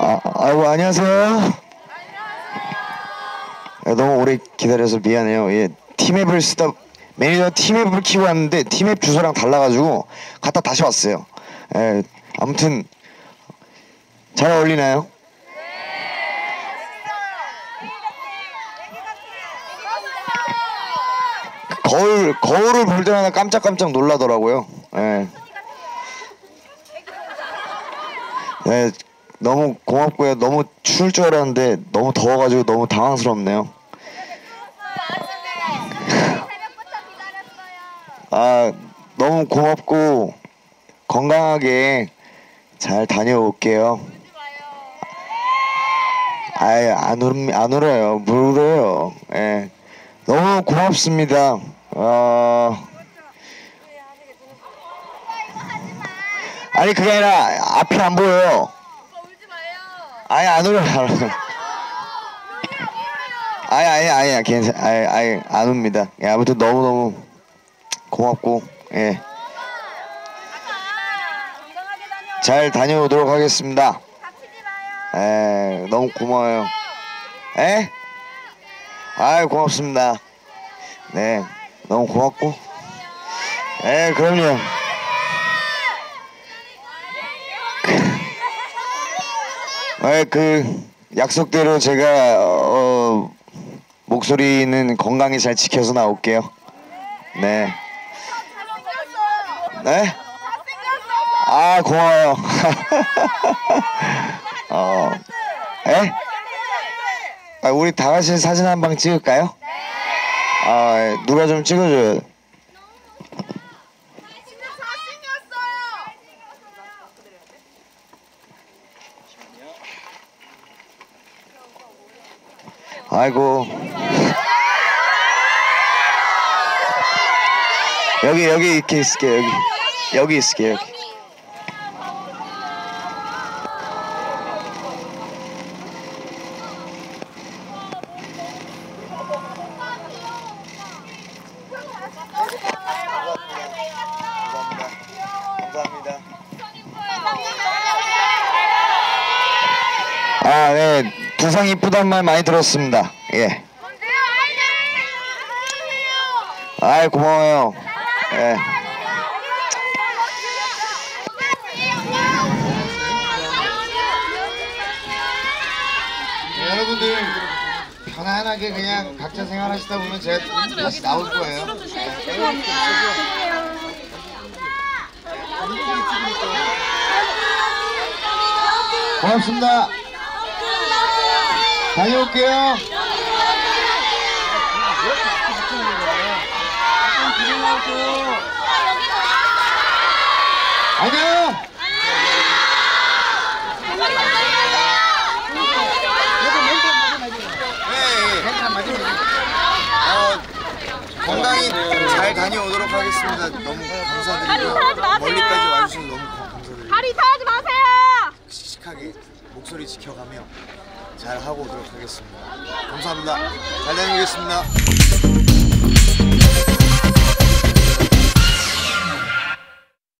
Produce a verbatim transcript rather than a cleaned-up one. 아, 아이고, 안녕하세요. 야, 너무 오래 기다려서 미안해요. 예, 티맵을 쓰다, 매니저 티맵을 키고 왔는데 티맵 주소랑 달라가지고 갔다 다시 왔어요. 예, 아무튼 잘 어울리나요? 거울, 거울을 볼 때마다 깜짝깜짝 놀라더라고요. 예. 예, 너무 고맙고요. 너무 추울 줄 알았는데 너무 더워가지고 너무 당황스럽네요. 아, 너무 고맙고 건강하게 잘 다녀올게요. 아예 안 울, 안 울어요. 물 울어요. 예, 너무 고맙습니다. 어... 아니 그게 아니라 앞이 안 보여요. 아예 안 울어요. 아예 아예 아예 괜찮 아예 아예 안 웁니다. 예, 아무튼 너무 너무 고맙고 예. 잘 다녀오도록 하겠습니다. 에, 너무 고마워요. 에? 아유, 고맙습니다. 네, 너무 고맙고. 에, 그럼요. 에, 그 약속대로 제가 어, 목소리는 건강히 잘 지켜서 나올게요. 네. 네? 아, 고마워요. 어, 에? 아, 우리 다 같이 사진 한 방 찍을까요? 네. 아, 누가 좀 찍어줘요. 아이고. 여기 여기 이렇게 있을게요. 여기 여기 있을게요. 여기. 아, 네, 두상 이쁘단 말 많이 들었습니다. 예. 아이, 고마워요. 예. 여러분들 편안하게 그냥 각자 생활하시다 보면 제가 다시 나올 거예요. 고맙습니다. 다녀올게요. 안녕. 어, 건강히 잘 다녀오도록 하겠습니다. 너무 감사드립니다. 멀리까지 와주셔서 너무 감사드립니다. 다리 이상하지 마세요. 씩씩하게 목소리 지켜가며 잘 하고 오도록 하겠습니다. 감사합니다. 잘 다녀오겠습니다.